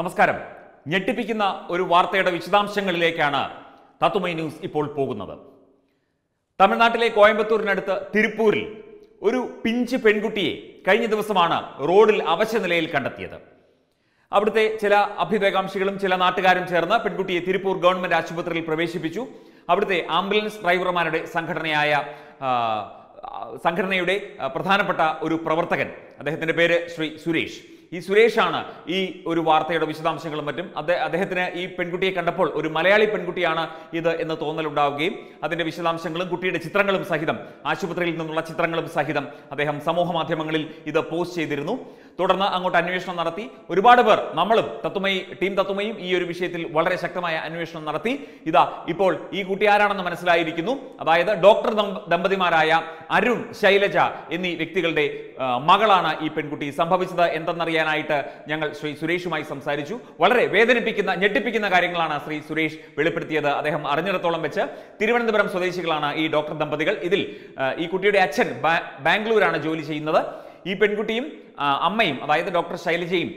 നമസ്കാരം ഞെട്ടിപ്പിക്കുന്ന ഒരു വാർത്തയുടെ വിശദാംശങ്ങളിലേക്കാണ് തത്വമയി ന്യൂസ് ഇപ്പോൾ പോകുന്നത്. തമിഴ്നാട്ടിലെ കോയമ്പത്തൂരിനടുത്ത് തിരുപ്പൂരിൽ ഒരു പിഞ്ച് പെൺകുട്ടിയെ കഴിഞ്ഞ ദിവസമാണ് റോഡിൽ അവശനിലയിൽ കണ്ടെത്തിയത്. അവിടുത്തെ ചില അഭ്യുദയകാംക്ഷികളും ചില നാട്ടുകാരും ചേർന്ന് പെൺകുട്ടിയെ തിരുപ്പൂർ ഗവൺമെന്റ് ആശുപത്രിയിൽ പ്രവേശിപ്പിച്ചു. അവിടുത്തെ ആംബുലൻസ് ഡ്രൈവർമാരുടെ സംഘടനയുടെ പ്രധാനപ്പെട്ട ഒരു പ്രവർത്തകൻ, അദ്ദേഹത്തിന്റെ പേര് ശ്രീ സുരേഷ്. ഈ സുരേഷാണ് ഈ ഒരു വാർത്തയുടെ വിശദാംശങ്ങളും മറ്റും. അദ്ദേഹത്തിന് ഈ പെൺകുട്ടിയെ കണ്ടപ്പോൾ ഒരു മലയാളി പെൺകുട്ടിയാണ് ഇത് എന്ന് തോന്നലുണ്ടാവുകയും അതിന്റെ വിശദാംശങ്ങളും കുട്ടിയുടെ ചിത്രങ്ങളും സഹിതം, ആശുപത്രിയിൽ നിന്നുള്ള ചിത്രങ്ങളും സഹിതം അദ്ദേഹം സമൂഹ മാധ്യമങ്ങളിൽ ഇത് പോസ്റ്റ് ചെയ്തിരുന്നു. തുടർന്ന് അങ്ങോട്ട് അന്വേഷണം നടത്തി ഒരുപാട് പേർ, നമ്മളും ടീം തത്വമയും ഈ ഒരു വിഷയത്തിൽ വളരെ ശക്തമായ അന്വേഷണം നടത്തി. ഇതാ ഇപ്പോൾ ഈ കുട്ടി ആരാണെന്ന് മനസ്സിലായിരിക്കുന്നു. അതായത് ഡോക്ടർ ദമ്പതിമാരായ അരുൺ, ശൈലജ എന്നീ വ്യക്തികളുടെ മകളാണ് ഈ പെൺകുട്ടി. സംഭവിച്ചത് എന്തെന്നറിയാനായിട്ട് ഞങ്ങൾ ശ്രീ സുരേഷുമായി സംസാരിച്ചു. വളരെ വേദനിപ്പിക്കുന്ന, ഞെട്ടിപ്പിക്കുന്ന കാര്യങ്ങളാണ് ശ്രീ സുരേഷ് വെളിപ്പെടുത്തിയത്. അദ്ദേഹം അറിഞ്ഞിടത്തോളം വെച്ച് തിരുവനന്തപുരം സ്വദേശികളാണ് ഈ ഡോക്ടർ ദമ്പതികൾ. ഇതിൽ ഈ കുട്ടിയുടെ അച്ഛൻ ബാംഗ്ലൂരാണ് ജോലി ചെയ്യുന്നത്. ഈ പെൺകുട്ടിയും അമ്മയും, അതായത് ഡോക്ടർ ശൈലജയും,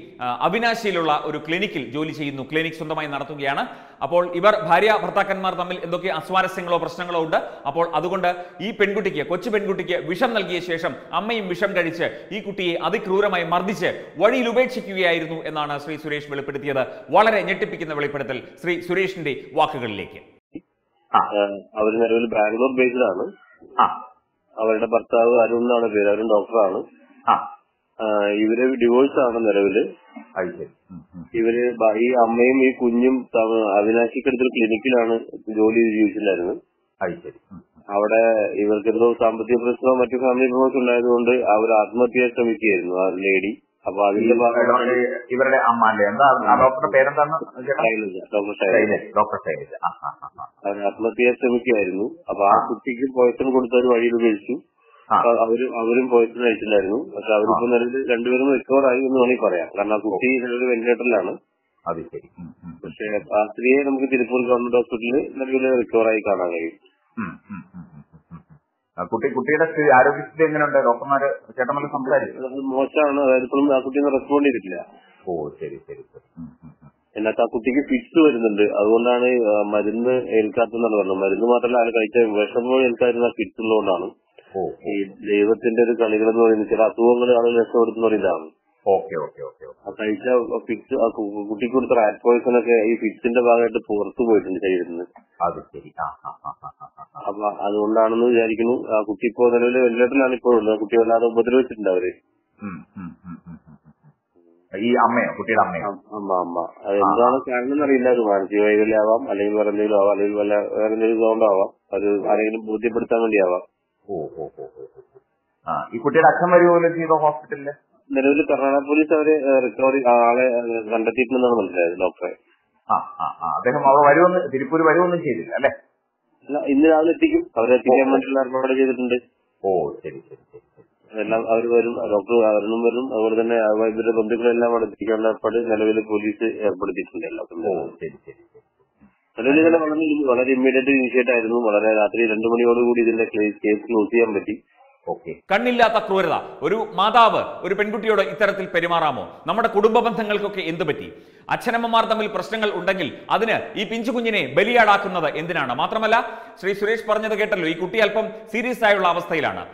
അവിനാശിയിലുള്ള ഒരു ക്ലിനിക്കിൽ ജോലി ചെയ്യുന്നു. ക്ലിനിക് സ്വന്തമായി നടത്തുകയാണ്. അപ്പോൾ ഇവർ ഭാര്യ ഭർത്താക്കന്മാർ തമ്മിൽ എന്തൊക്കെ അസ്വാരസ്യങ്ങളോ പ്രശ്നങ്ങളോ ഉണ്ട്. അപ്പോൾ അതുകൊണ്ട് ഈ പെൺകുട്ടിക്ക്, കൊച്ചു പെൺകുട്ടിക്ക് വിഷം നൽകിയ ശേഷം അമ്മയും വിഷം കഴിച്ച് ഈ കുട്ടിയെ അതിക്രൂരമായി മർദ്ദിച്ച് വഴിയിൽ ഉപേക്ഷിക്കുകയായിരുന്നു എന്നാണ് ശ്രീ സുരേഷ് വെളിപ്പെടുത്തിയത്. വളരെ ഞെട്ടിപ്പിക്കുന്ന വെളിപ്പെടുത്തൽ. ശ്രീ സുരേഷിന്റെ വാക്കുകളിലേക്ക്. അവർ നിലവിൽ ബാംഗ്ലൂർ ബേസ്ഡ് ആണ്. അവരുടെ ഭർത്താവ് അരുൺ എന്നാണ് പേര്. അരുൺ ഡോക്ടറാണ്. ഇവര് ഡിവോഴ്സ് ആണ് നിലവില്. ഇവര് ഈ അമ്മയും ഈ കുഞ്ഞും അവിനാശിക്കടുത്തൊരു ക്ലിനിക്കിലാണ് ജോലി ജീവിച്ചില്ലായിരുന്നു. അവിടെ ഇവർക്ക് എന്തോ സാമ്പത്തിക പ്രശ്നമോ മറ്റു ഫാമിലി പ്രോബ്ലംസ് ഉണ്ടായതുകൊണ്ട് അവർ ആത്മഹത്യ ശ്രമിക്കുകയായിരുന്നു ആ ലേഡി. അപ്പൊ അതിന്റെ ഇവരുടെ ആത്മഹത്യ ശ്രമിക്കുകയായിരുന്നു. അപ്പൊ ആ കുട്ടിക്ക് പോയിസൺ കൊടുത്ത ഒരു വഴിയിൽ ഉപയോഗിച്ചു. അവരും പോയിസൺ കഴിച്ചില്ലായിരുന്നു. പക്ഷെ അവരിപ്പോ നിലവിൽ രണ്ടുപേരും റിക്കവർ ആയി എന്ന് വേണമെങ്കിൽ പറയാം. കാരണം ആ കുട്ടി നിലവിൽ വെന്റിലേറ്ററിലാണ്. പക്ഷെ ആ സ്ത്രീയെ നമുക്ക് തിരുപ്പൂർ ഗവൺമെന്റ് ഹോസ്പിറ്റലിൽ നിലവിൽ റിക്കവർ ആയി കാണാൻ കഴിയും. കുട്ടിയുടെ ആരോഗ്യസ്ഥിതി എങ്ങനെയുണ്ട്? ഡോക്ടർമാര് ചേട്ടന്മാർ സംസാരിച്ചു. മോശമാണ്. അതായത് ഇപ്പോഴും ആ കുട്ടിയൊന്നും റെസ്പോണ്ട് ചെയ്തിട്ടില്ല. ഓ ശരി ശരി. എന്നിട്ട് ആ കുട്ടിക്ക് ഫിക്സ് വരുന്നുണ്ട്. അതുകൊണ്ടാണ് മരുന്ന് ഏൽക്കാത്തതെന്നാണ് പറഞ്ഞത്. മരുന്ന് മാത്രമല്ല, ആൾ കഴിച്ച വിഷമോ ഏൽക്കാതിരുന്ന ഫിക്സ് ഉള്ളതുകൊണ്ടാണ്. ഈ ദൈവത്തിന്റെ ഒരു കളികൾ എന്ന് പറയുന്നത് ചില അസുഖങ്ങൾ ആളുകൾ രക്ഷപ്പെടുത്തുന്ന ഒരിതാണ്. കഴിച്ച ഫിക്സ് കുട്ടിക്ക് കൊടുത്ത റാറ്റ് പോയിസൺ ഒക്കെ ഈ ഫിക്സിന്റെ ഭാഗമായിട്ട് പുറത്തു പോയിട്ടുണ്ട് ശരീരത്തിന്. അപ്പൊ അതുകൊണ്ടാണെന്ന് വിചാരിക്കുന്നു. ആ കുട്ടി ഇപ്പോ നിലവിൽ വെള്ളിലാണ് ഇപ്പോൾ ഉള്ളത്. കുട്ടി വല്ലാതെ ഉപദ്രവിച്ചിട്ടുണ്ട് അവര്. അമ്മ അതെന്താണ് കാരണം അറിയില്ല. അത് മാനസിക വൈകല്യം ആവാം, അല്ലെങ്കിൽ വേറെ എന്തെങ്കിലും ആവാം, അല്ലെങ്കിൽ വല്ല വേറെ എന്തെങ്കിലും ഗൗണ്ടാവാം. അത് ആരെങ്കിലും ബോധ്യപ്പെടുത്താൻ വേണ്ടിയാവാം. ഈ കുട്ടിയുടെ അച്ഛൻ വരെ ചെയ്തോ ഹോസ്പിറ്റലില്? നിലവിൽ കർണാടക പോലീസ് അവര് റിക്കവറി ആളെ കണ്ടെത്തിയിട്ടുണ്ടെന്നാണ് മനസ്സിലായത്. ഡോക്ടറെ അദ്ദേഹം വരുമെന്ന്, തിരുപ്പൂര് വരുമൊന്നും ചെയ്തില്ല അല്ലെ? ഇന്ന് രാവിലെ എത്തിക്കും. അവരെത്തിക്കാൻ വേണ്ടിയുള്ള ഏർപ്പാട് ചെയ്തിട്ടുണ്ട്. ഓ ശരി ശരി ശരി. എല്ലാം അവർ വരും. ഡോക്ടർ അവരും വരും. അതുപോലെ തന്നെ ഇവരുടെ ബന്ധുക്കളെല്ലാം അവിടെ എത്തിക്കാനുള്ള ഏർപ്പാട് നിലവിൽ പോലീസ് ഏർപ്പെടുത്തിയിട്ടുണ്ട്. എല്ലാവർക്കും ശരി ശരി. നിലവിൽ തന്നെ വളരെ ഇമ്മീഡിയറ്റ് ഇനിഷ്യേറ്റ് ആയിരുന്നു. വളരെ രാത്രി 2 മണിയോടുകൂടി ഇതിന്റെ കേസ് ക്ലോസ് ചെയ്യാൻ പറ്റി. കണ്ണില്ലാത്ത ക്രൂരത. ഒരു മാതാവ് ഒരു പെൺകുട്ടിയോട് ഇത്തരത്തിൽ പെരുമാറാമോ? നമ്മുടെ കുടുംബ ബന്ധങ്ങൾക്കൊക്കെ എന്തു പറ്റി? അച്ഛനമ്മമാർ തമ്മിൽ പ്രശ്നങ്ങൾ ഉണ്ടെങ്കിൽ അതിന് ഈ പിഞ്ചു കുഞ്ഞിനെ ബലിയാടാക്കുന്നത് എന്തിനാണ്? മാത്രമല്ല, ശ്രീ സുരേഷ് പറഞ്ഞത് കേട്ടല്ലോ, ഈ കുട്ടി അല്പം സീരിയസ് ആയുള്ള അവസ്ഥയിലാണ്.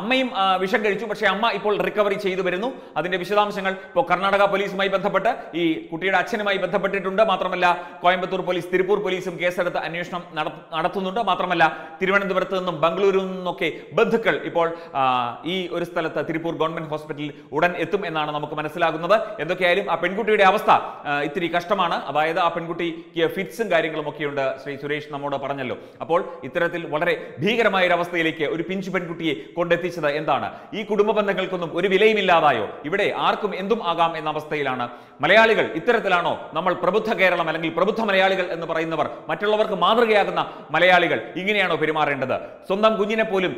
അമ്മയും വിഷം കഴിച്ചു. പക്ഷേ അമ്മ ഇപ്പോൾ റിക്കവറി ചെയ്തു വരുന്നു. അതിന്റെ വിശദാംശങ്ങൾ ഇപ്പോൾ കർണാടക പോലീസുമായി ബന്ധപ്പെട്ട് ഈ കുട്ടിയുടെ അച്ഛനുമായി ബന്ധപ്പെട്ടിട്ടുണ്ട്. മാത്രമല്ല, കോയമ്പത്തൂർ പോലീസ്, തിരുപ്പൂർ പോലീസും കേസെടുത്ത് അന്വേഷണം നടത്തുന്നുണ്ട്. മാത്രമല്ല, തിരുവനന്തപുരത്ത് നിന്നും ബംഗളൂരു നിന്നൊക്കെ ബന്ധുക്കൾ ഇപ്പോൾ ഈ ഒരു സ്ഥലത്ത് തിരുപ്പൂർ ഗവൺമെന്റ് ഹോസ്പിറ്റലിൽ ഉടൻ എത്തും എന്നാണ് നമുക്ക് മനസ്സിലാകുന്നത്. എന്തൊക്കെയായാലും ആ പെൺകുട്ടിയുടെ അവസ്ഥ ഇത്തിരി കഷ്ടമാണ്. അതായത് ആ പെൺകുട്ടിക്ക് ഫിറ്റ്സും കാര്യങ്ങളും ഒക്കെയുണ്ട്. ശ്രീ സുരേഷ് നമ്മോട് പറഞ്ഞല്ലോ. അപ്പോൾ ഇത്തരത്തിൽ വളരെ ഭീകരമായ ഒരു അവസ്ഥയിലേക്ക് ഒരു പിഞ്ചു പെൺകുട്ടിയെ കൊണ്ടെത്തിച്ചത് എന്താണ്? ഈ കുടുംബ ബന്ധങ്ങൾക്കൊന്നും ഒരു വിലയുമില്ലാതായോ? ഇവിടെ ആർക്കും എന്തും ആകാം എന്ന അവസ്ഥയിലാണ് മലയാളികൾ. ഇത്തരത്തിലാണോ നമ്മൾ പ്രബുദ്ധ കേരളം അല്ലെങ്കിൽ പ്രബുദ്ധ മലയാളികൾ എന്ന് പറയുന്നവർ, മറ്റുള്ളവർക്ക് മാതൃകയാകുന്ന മലയാളികൾ ഇങ്ങനെയാണോ പെരുമാറേണ്ടത്? സ്വന്തം കുഞ്ഞിനെ പോലും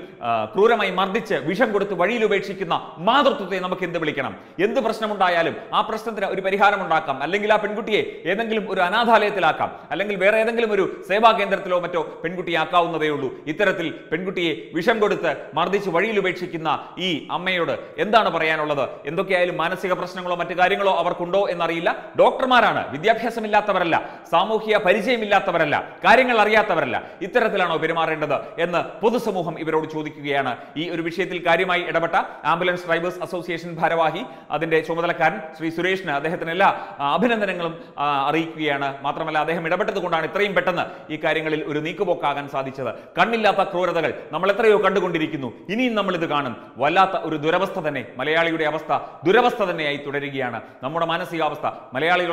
ക്രൂരമായി മർദ്ദിച്ച് വിഷം കൊടുത്ത് വഴിയിൽ ഉപേക്ഷിക്കുന്ന മാതൃത്വത്തെ നമുക്ക് എന്ത് വിളിക്കണം? എന്ത് പ്രശ്നമുണ്ടായാലും ആ പ്രശ്നത്തിന് ഒരു പരിഹാരം ഉണ്ടാക്കാം. അല്ലെങ്കിൽ ആ പെൺകുട്ടിയെ ഏതെങ്കിലും ഒരു അനാഥാലയത്തിലാക്കാം. അല്ലെങ്കിൽ വേറെ ഏതെങ്കിലും ഒരു സേവാ കേന്ദ്രത്തിലോ മറ്റോ പെൺകുട്ടിയെ ആക്കാവുന്നതേ ഉള്ളൂ. ഇത്തരത്തിൽ പെൺകുട്ടിയെ വിഷം കൊടുത്ത് മർദ്ദിച്ച് Vadilubechikina, E, Amayoda, Endana Parayanola, Endokail, Manasika Prasnango, Matagarino, our Kundo, Enarilla, Doctor Marana, Vidyapasamilla Tavarella, Samukia, Parija Milla Tavarella, Karinga Laria Tavarella, Iteratelano, Perimar and other, and the Pudusamuham Iberochudiana, E. Urbichetil Karimai Edabata, Ambulance Drivers Association Paravahi, Adende Chomalakan, Sri Sureshna, the Hetanella, Abinandangalam, Arikiana, Matramala, the Hemedabata, the Kundana, Train Betana, E. Karingal Uruniko Kagan Sadicha, Kanilata Kroradal, Namalatrayo Kandakundikinu, Ini Namalaganan, Valata Urduravasta the Ne, Malayali Avasta, Duravasta the Ne to Regiana, Namodamanasi Avasta, Malayali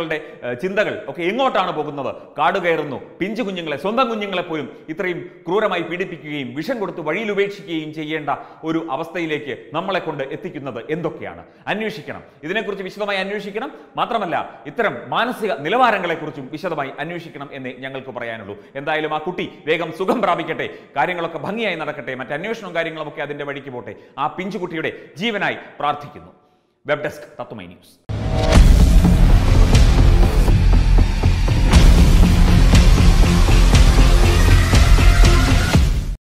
Chindagal, okay, Ingotana Bokunada, Kardagarno, Pinchukunjingla, Sondakunjingla Puim, Itrim, Kruramai PDP, Vision go to Varilubechi in Cheyenda, Uru Avasta Lake, Namalakunda, Ethicuna, Endokiana, Anushikana, Idenakuru Vishama Anushikanam, Matramala, Itram, Manasika, Nilavarangala Kurchum, Vishamai, Anushikanam, and the Yangal Koparayanulu, and the Ilama Kuti, Vegam Sugam Rabikate, Karinga Bangia in Rakate, Matanushan Garinga Boka, the Devadikibote, Pinchukuti, Jeevanai, Pratikino. Web Desk, Tatwamayi News.